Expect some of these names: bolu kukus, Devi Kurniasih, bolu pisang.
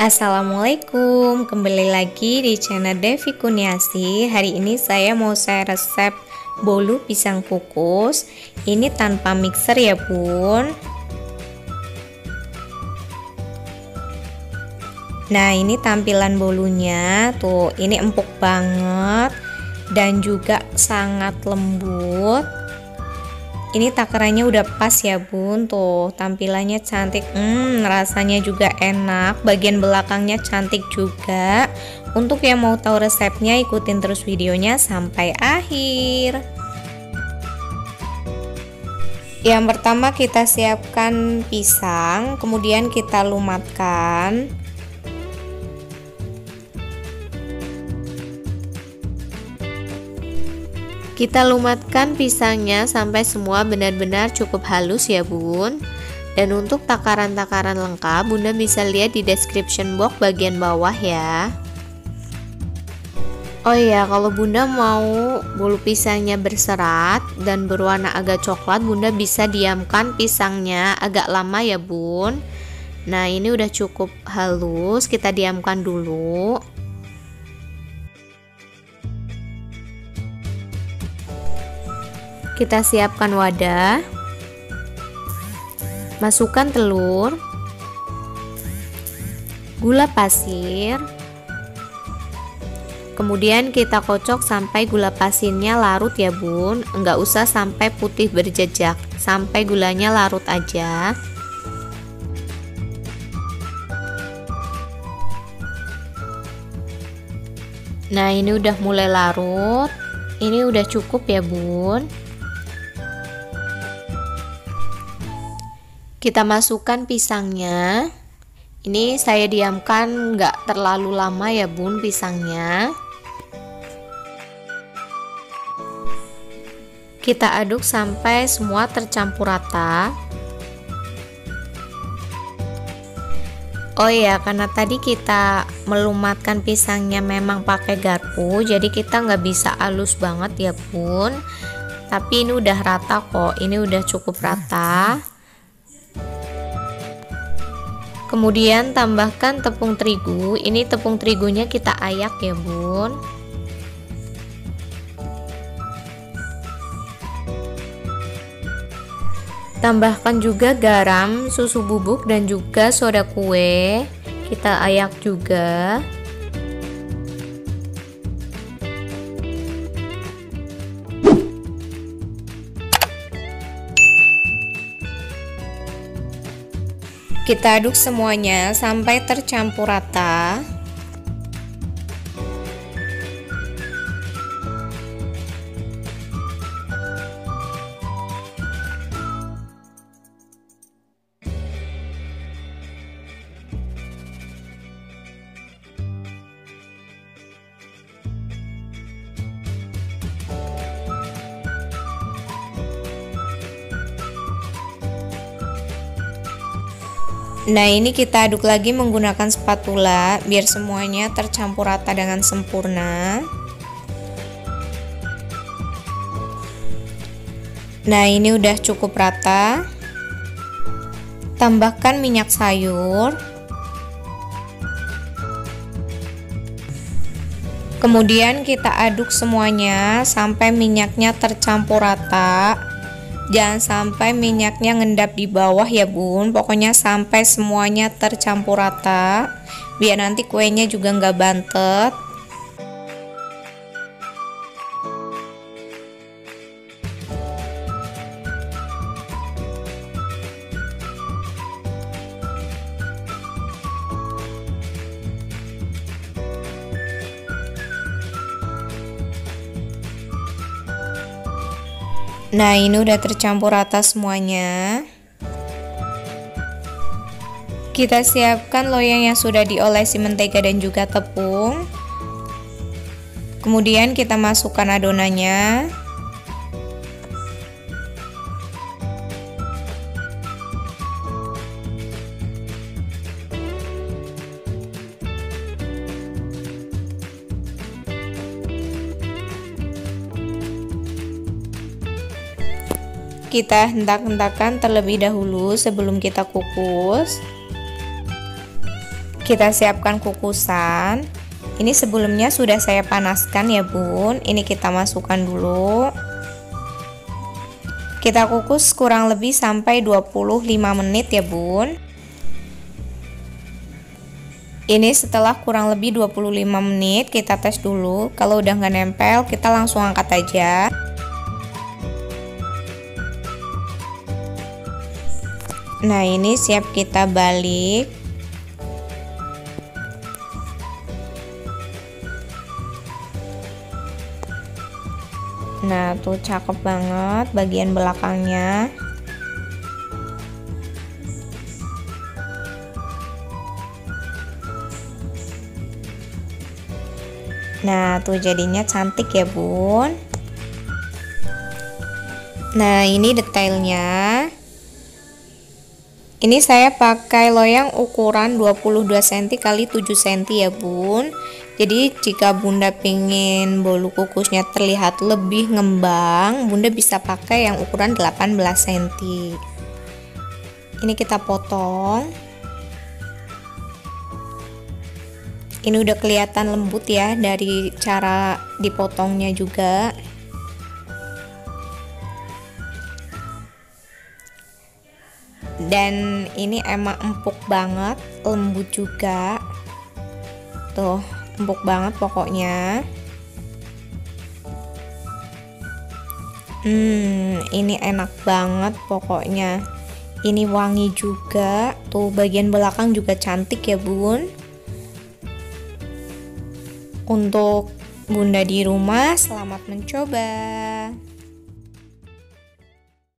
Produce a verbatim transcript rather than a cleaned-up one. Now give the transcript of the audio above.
Assalamualaikum, kembali lagi di channel Devi Kurniasih. Hari ini saya mau share resep bolu pisang kukus. Ini tanpa mixer ya bun. Nah ini tampilan bolunya tuh, ini empuk banget dan juga sangat lembut. Ini takarannya udah pas ya bun, tuh tampilannya cantik, hmm, rasanya juga enak, bagian belakangnya cantik juga. Untuk yang mau tahu resepnya ikutin terus videonya sampai akhir. Yang pertama kita siapkan pisang, kemudian kita lumatkan. Kita lumatkan pisangnya sampai semua benar-benar cukup halus ya bun. Dan untuk takaran-takaran lengkap bunda bisa lihat di description box bagian bawah ya. Oh iya, kalau bunda mau bolu pisangnya berserat dan berwarna agak coklat, bunda bisa diamkan pisangnya agak lama ya bun. Nah ini udah cukup halus, kita diamkan dulu. Kita siapkan wadah, masukkan telur, gula pasir, kemudian kita kocok sampai gula pasirnya larut ya bun, enggak usah sampai putih berjejak, sampai gulanya larut aja. Nah ini udah mulai larut, ini udah cukup ya bun. Kita masukkan pisangnya. Ini saya diamkan nggak terlalu lama ya bun pisangnya. Kita aduk sampai semua tercampur rata. Oh ya, karena tadi kita melumatkan pisangnya memang pakai garpu, jadi kita nggak bisa halus banget ya bun. Tapi ini udah rata kok, ini udah cukup rata. Kemudian tambahkan tepung terigu. Ini tepung terigunya kita ayak ya bun. Tambahkan juga garam, susu bubuk dan juga soda kue. Kita ayak juga. Kita aduk semuanya sampai tercampur rata. Nah ini kita aduk lagi menggunakan spatula biar semuanya tercampur rata dengan sempurna. Nah ini udah cukup rata. Tambahkan minyak sayur. Kemudian kita aduk semuanya sampai minyaknya tercampur rata. Jangan sampai minyaknya ngendap di bawah ya bun, pokoknya sampai semuanya tercampur rata biar nanti kuenya juga nggak bantet. Nah ini udah tercampur rata semuanya. Kita siapkan loyang yang sudah diolesi mentega dan juga tepung. Kemudian kita masukkan adonannya. Kita hentak-hentakkan terlebih dahulu sebelum kita kukus. Kita siapkan kukusan. Ini sebelumnya sudah saya panaskan ya bun. Ini kita masukkan dulu. Kita kukus kurang lebih sampai dua puluh lima menit ya bun. Ini setelah kurang lebih dua puluh lima menit kita tes dulu. Kalau udah nggak nempel kita langsung angkat aja. Nah ini siap kita balik. Nah tuh cakep banget bagian belakangnya. Nah tuh jadinya cantik ya bun. Nah ini detailnya. Ini saya pakai loyang ukuran dua puluh dua senti kali tujuh senti ya bun. Jadi jika bunda pengen bolu kukusnya terlihat lebih ngembang, bunda bisa pakai yang ukuran delapan belas senti. Ini kita potong. Ini udah kelihatan lembut ya dari cara dipotongnya juga. Dan ini emang empuk banget, lembut juga. Tuh, empuk banget pokoknya. Hmm, ini enak banget pokoknya. Ini wangi juga. Tuh bagian belakang juga cantik ya bun. Untuk bunda di rumah, selamat mencoba.